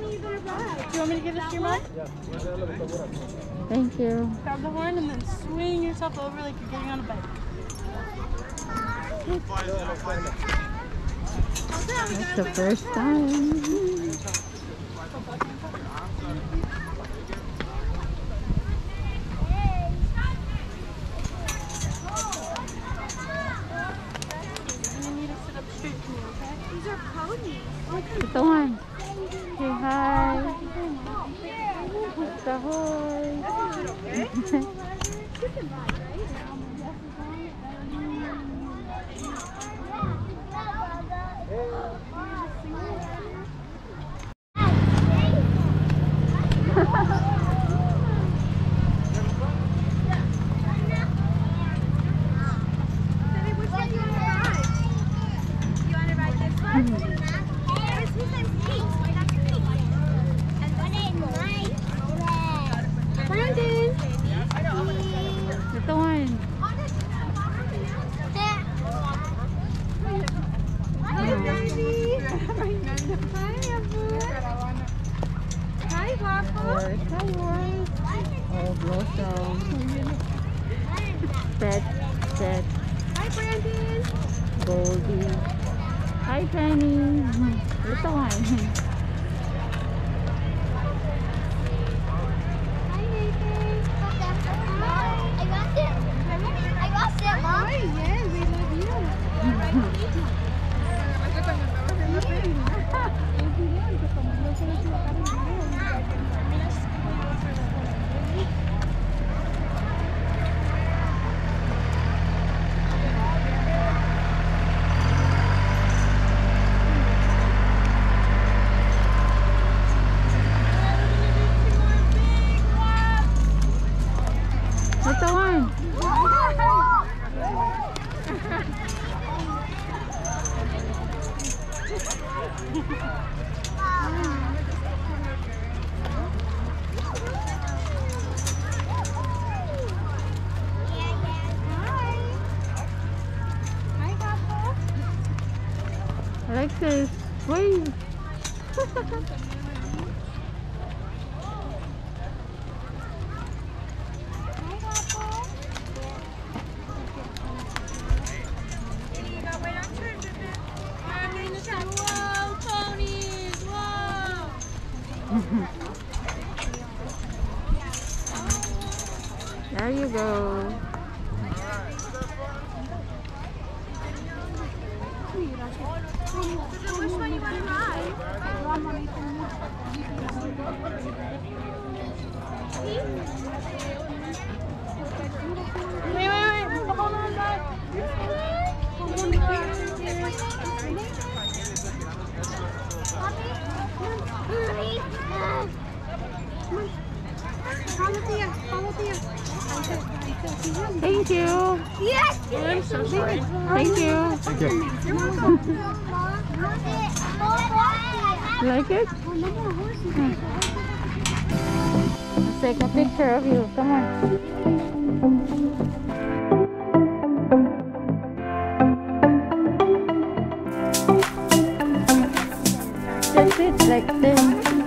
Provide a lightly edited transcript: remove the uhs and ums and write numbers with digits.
Do you want me to give this to your mom? Yeah. Thank you. Grab the horn and then swing yourself over like you're getting on a bike. That's the first time. Get the horn. Say hi. Get the horn. Set. Hi, Brandon. Goldie. Hi, Penny. Where's the wine? Hi, Nathan. I got it. I got it, Mom. Hi, yeah, we love you. Alexis, wait! There you go. Which one you want to ride? Wait, hold on back. Thank you. Yes! I'm so sorry. Thank you. Thank you. You like it? Let's take a picture of you. Come on. That's it, like this.